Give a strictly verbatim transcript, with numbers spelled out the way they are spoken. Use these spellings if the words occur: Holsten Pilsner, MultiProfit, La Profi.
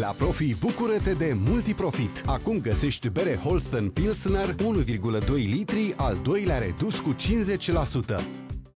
La Profi, bucură-te de MultiProfit. Acum găsești bere Holsten Pilsner unu virgulă doi litri, al doilea redus cu cincizeci la sută.